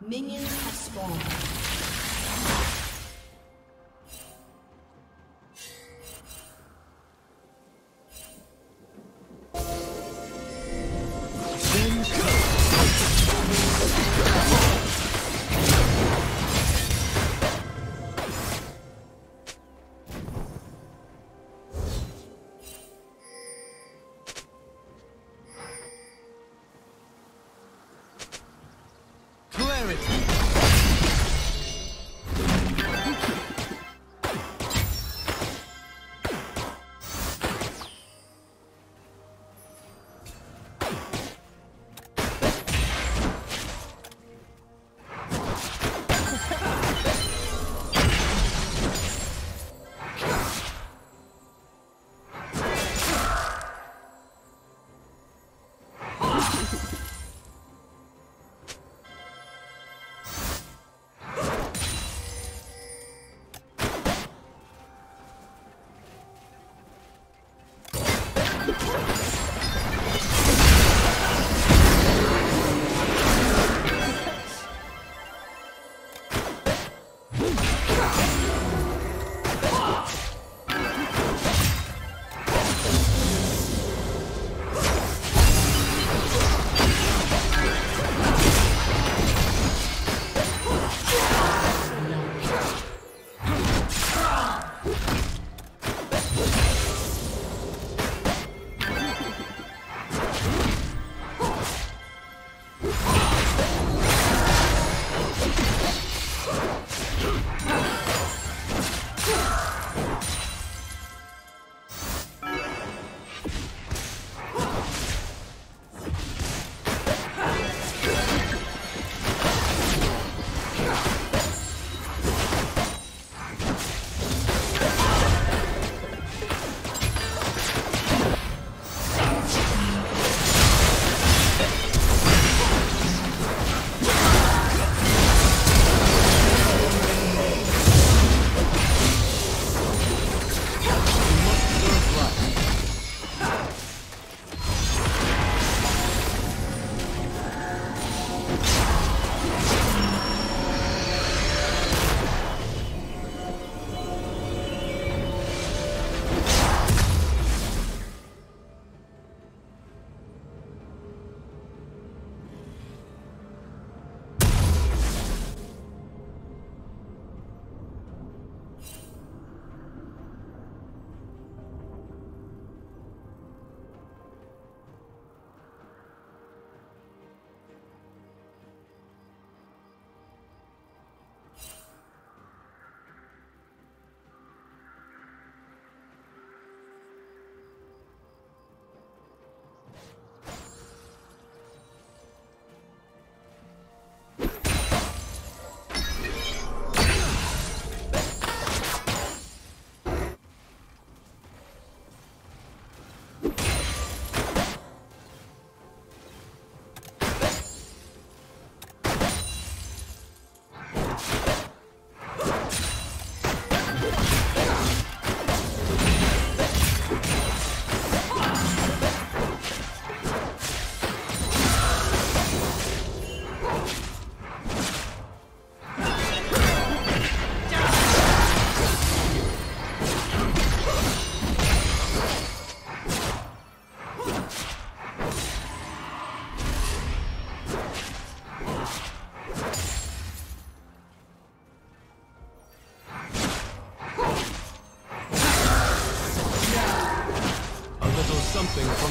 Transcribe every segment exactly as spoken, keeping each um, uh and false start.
Minions have spawned.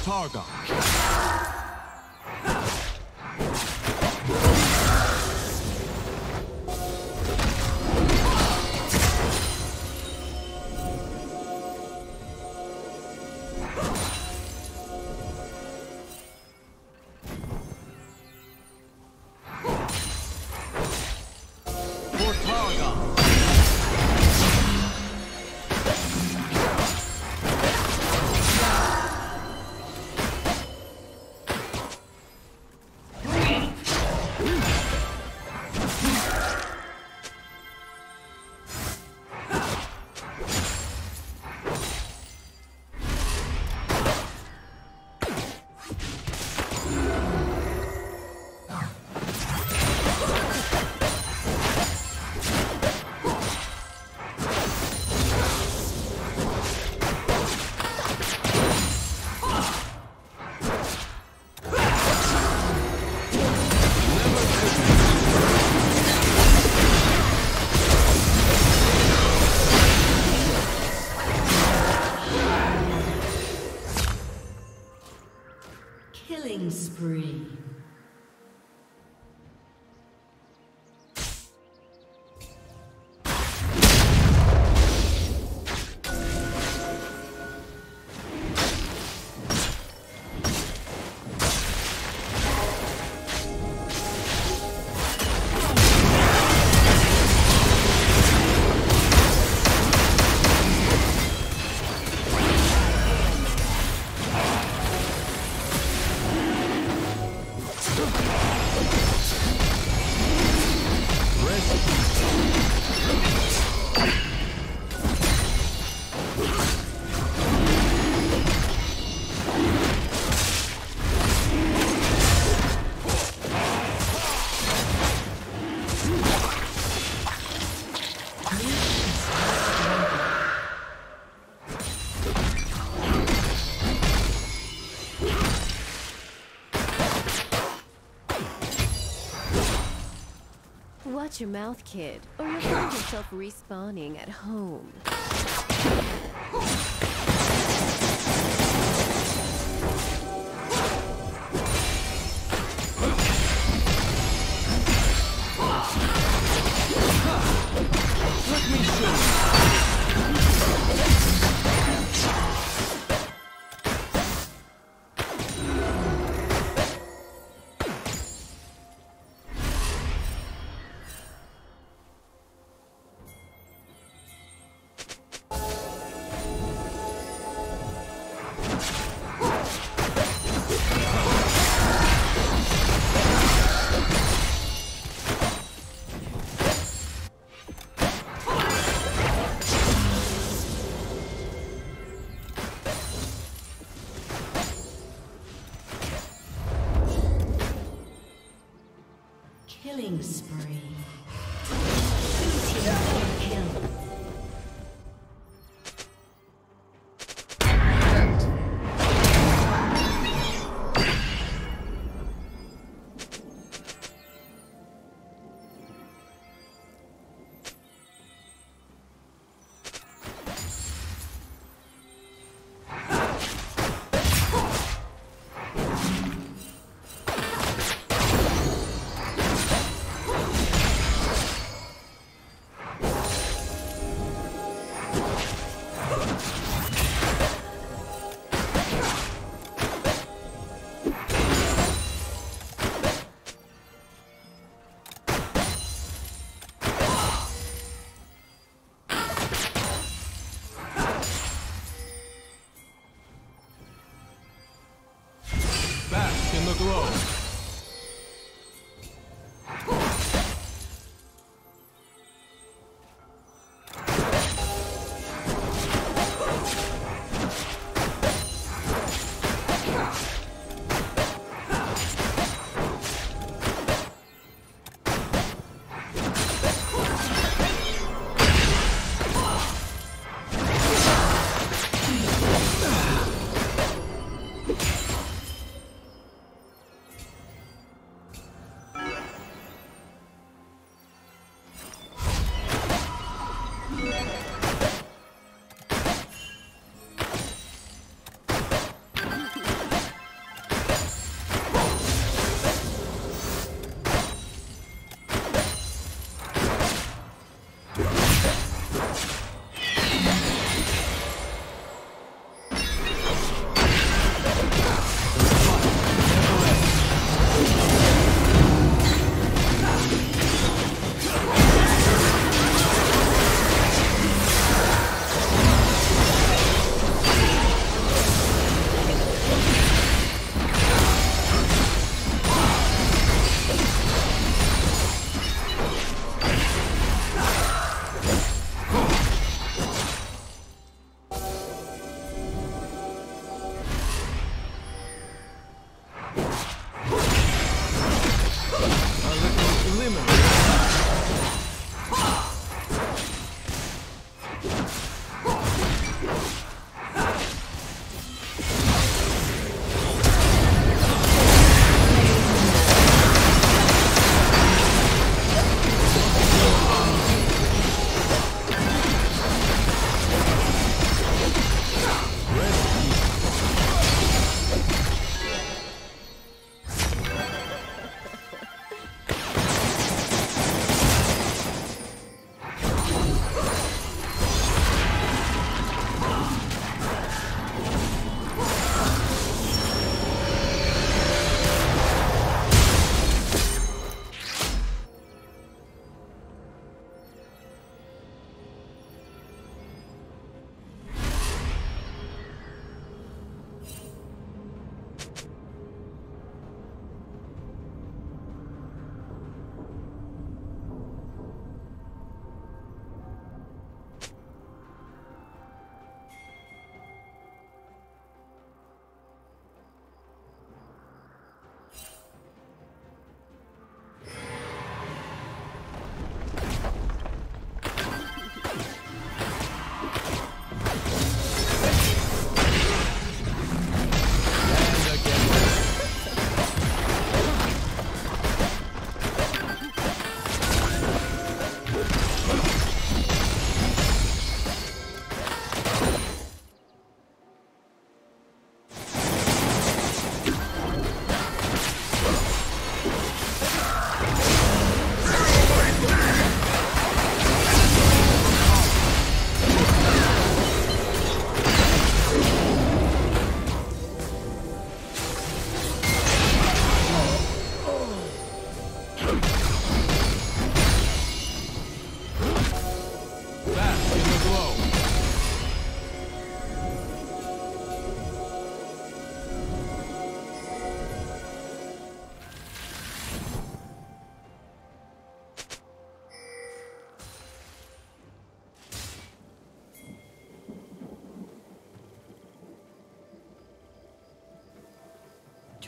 Targa. Killing spree. Watch your mouth, kid, or you'll find yourself respawning at home. Killing spree.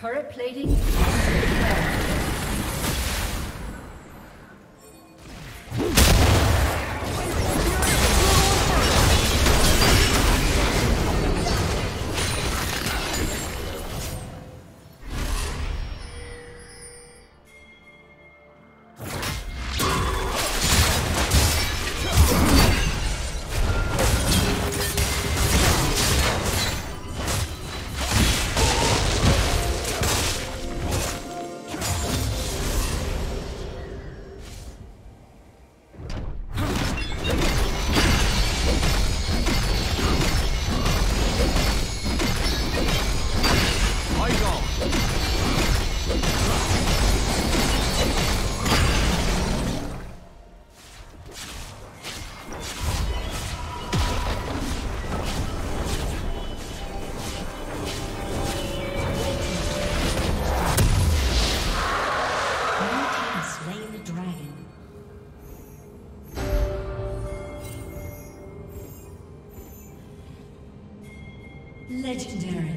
Turret plating is legendary. Legendary.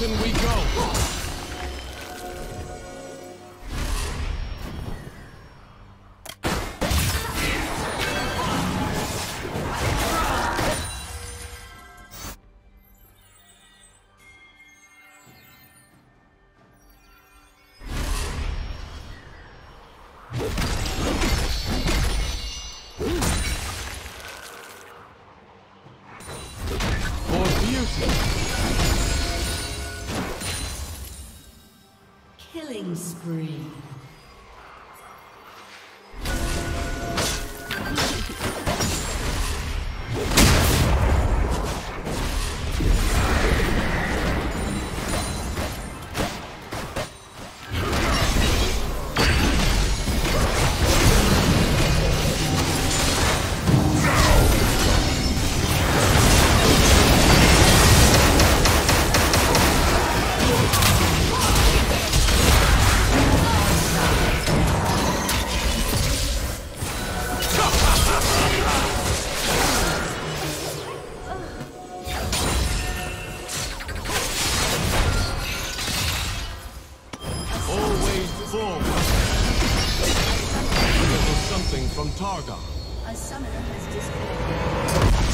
Can we go? Killing spree. Something from Targa. A summoner has disconnected.